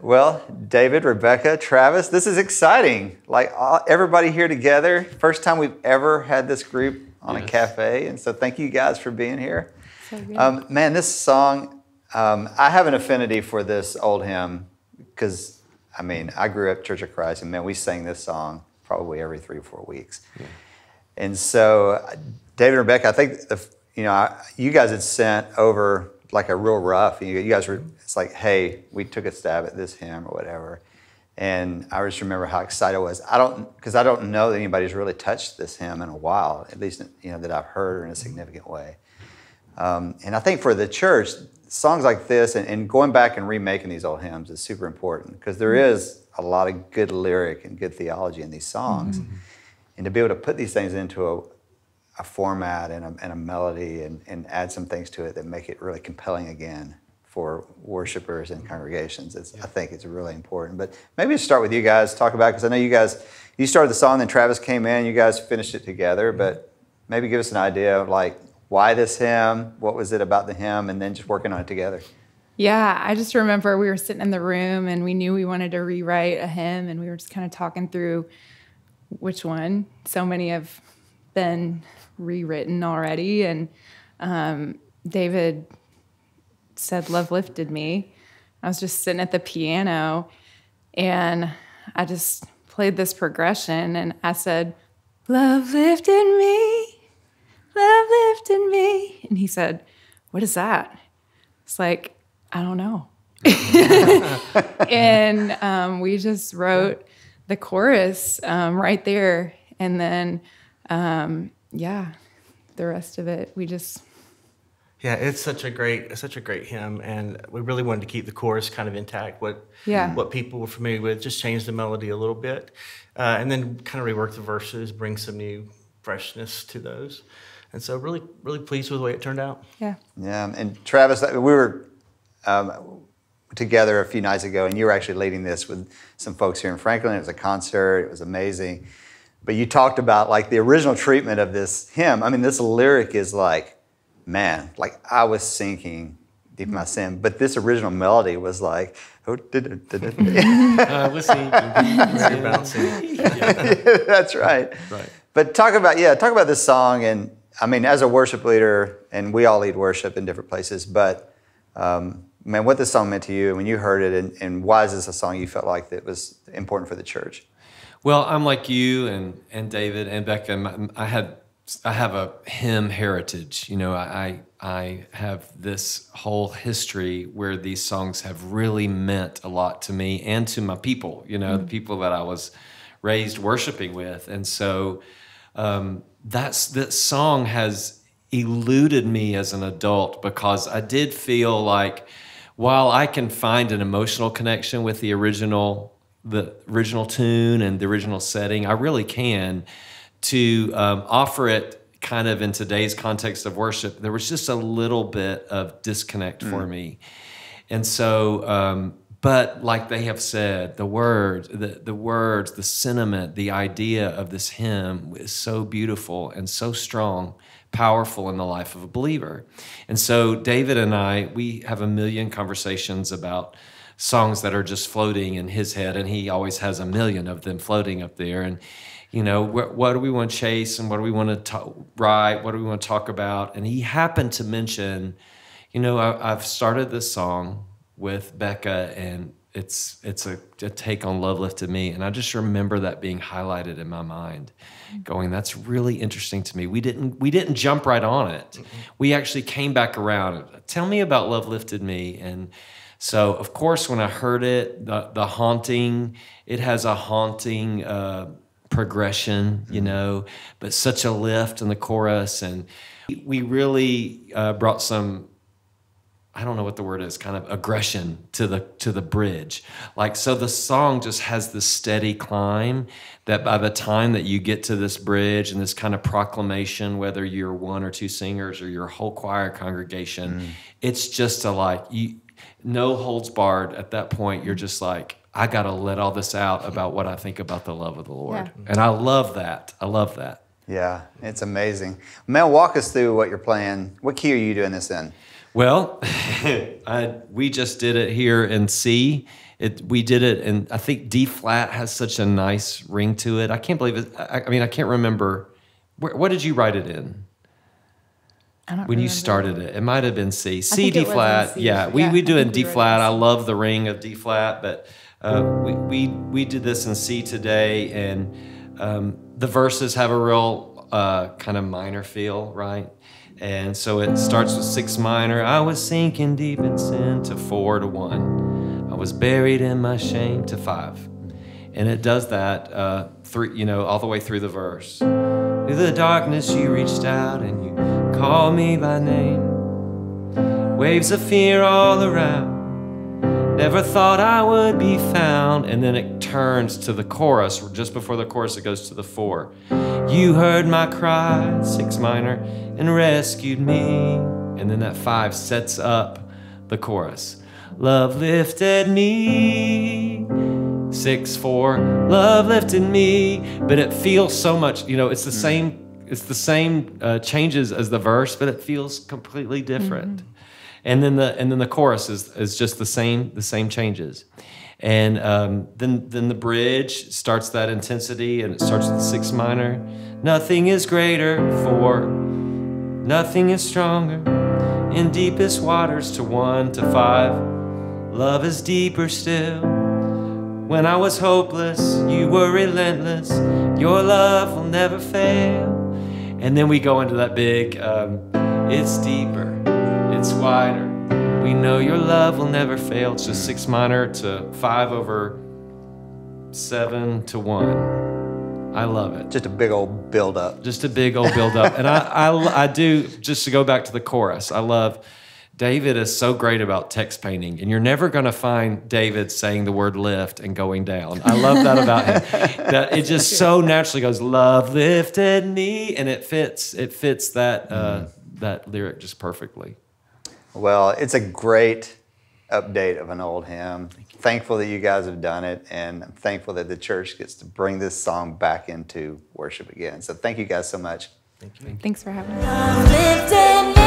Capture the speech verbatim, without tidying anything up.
Well, David, Rebecca, Travis, this is exciting. Like all, everybody here together, first time we've ever had this group on yes. a cafe. And so thank you guys for being here. So um, man, this song, um, I have an affinity for this old hymn because, I mean, I grew up Church of Christ and man, we sang this song probably every three or four weeks. Yeah. And so David and Rebecca, I think, the, you know, I, you guys had sent over like a real rough, you guys were, it's like, hey, we took a stab at this hymn or whatever. And I just remember how excited I was. I don't, because I don't know that anybody's really touched this hymn in a while, at least, you know, that I've heard in a significant way. Um, and I think for the church, songs like this and, and going back and remaking these old hymns is super important because there is a lot of good lyric and good theology in these songs. Mm-hmm. And to be able to put these things into a a format and a, and a melody and, and add some things to it that make it really compelling again for worshipers and congregations. It's, yeah. I think it's really important. But maybe just start with you guys, talk about, because I know you guys, you started the song, then Travis came in, you guys finished it together, but maybe give us an idea of like, why this hymn, what was it about the hymn, and then just working on it together. Yeah, I just remember we were sitting in the room and we knew we wanted to rewrite a hymn, and we were just kind of talking through which one. So many have been rewritten already, and um, David said, "Love Lifted Me." I was just sitting at the piano, and I just played this progression, and I said, "Love lifted me, love lifted me." And he said, "What is that?" It's like, I don't know. And um, we just wrote the chorus um, right there. And then, um, yeah, the rest of it, we just... Yeah, it's such a great, such a great hymn, and we really wanted to keep the chorus kind of intact. What, yeah. what people were familiar with, just change the melody a little bit, uh, and then kind of rework the verses, bring some new freshness to those. And so, really, really pleased with the way it turned out. Yeah. Yeah, and Travis, we were um, together a few nights ago, and you were actually leading this with some folks here in Franklin. It was a concert. It was amazing. But you talked about like the original treatment of this hymn. I mean, this lyric is like, man, like I was sinking deep in my sin, but this original melody was like, oh, da, da, da, da. uh, we'll see. Yeah, that's right. Right. But talk about yeah, talk about this song, and I mean, as a worship leader, and we all lead worship in different places, but um, man, what this song meant to you, and when you heard it, and, and why is this a song you felt like that was important for the church? Well, I'm like you and and David and Becca. And I had. I have a hymn heritage. You know, I I have this whole history where these songs have really meant a lot to me and to my people, you know, mm-hmm. the people that I was raised worshiping with. And so um, that's, that song has eluded me as an adult, because I did feel like while I can find an emotional connection with the original, the original tune and the original setting, I really can. To um, offer it kind of in today's context of worship, there was just a little bit of disconnect mm. for me. And so, um, but like they have said, the words, the, the words, the sentiment, the idea of this hymn is so beautiful and so strong, powerful in the life of a believer. And so David and I, we have a million conversations about songs that are just floating in his head, and he always has a million of them floating up there. And you know, what, what do we want to chase, and what do we want to write? What do we want to talk about? And he happened to mention, you know, I, I've started this song with Becca, and it's it's a, a take on Love Lifted Me. And I just remember that being highlighted in my mind, going, that's really interesting to me. We didn't we didn't jump right on it. Mm-hmm. We actually came back around. Tell me about Love Lifted Me. And so, of course, when I heard it, the, the haunting, it has a haunting... Uh, progression, you know, but such a lift in the chorus. And we really uh, brought some, I don't know what the word is, kind of aggression to the, to the bridge. Like, so the song just has this steady climb that by the time that you get to this bridge and this kind of proclamation, whether you're one or two singers or your whole choir congregation, mm. it's just a like, you, no holds barred at that point. You're just like, I got to let all this out about what I think about the love of the Lord. Yeah. And I love that. I love that. Yeah, it's amazing. Mel, walk us through what you're playing. What key are you doing this in? Well, I, we just did it here in C. It, we did it, and I think D flat has such a nice ring to it. I can't believe it. I, I mean, I can't remember. Where, what did you write it in? I don't when remember. You started it, it might have been C. C, D flat. C. Yeah, we, yeah, we do it in D flat. I love the ring of D flat, but Uh, we, we, we did this in C today, and um, the verses have a real uh, kind of minor feel, right? And so it starts with six minor. I was sinking deep in sin, to four to one. I was buried in my shame, to five. And it does that uh, through, you know, all the way through the verse. Through the darkness you reached out and you called me by name. Waves of fear all around. Never thought I would be found. And then it turns to the chorus. Just before the chorus, it goes to the four. You heard my cry, six minor, and rescued me. And then that five sets up the chorus. Love lifted me. Six, four, love lifted me. But it feels so much, you know, it's the same, it's the same uh, changes as the verse, but it feels completely different. Mm-hmm. And then the and then the chorus is is just the same the same changes. And um, then then the bridge starts that intensity, and it starts with the sixth minor. Nothing is greater, for nothing is stronger, in deepest waters to one to five. Love is deeper still. When I was hopeless, you were relentless. Your love will never fail. And then we go into that big, um, it's deeper, it's wider. We know your love will never fail. It's just six minor to five over seven to one. I love it. Just a big old build up. Just a big old build up. And I, I, I do, just to go back to the chorus, I love, David is so great about text painting, and you're never going to find David saying the word lift and going down. I love that about him. That it just so naturally goes, love lifted me, and it fits it fits that uh, that lyric just perfectly. Well, it's a great update of an old hymn. Thankful that you guys have done it, and I'm thankful that the church gets to bring this song back into worship again. So thank you guys so much. Thank you. Thanks for having us.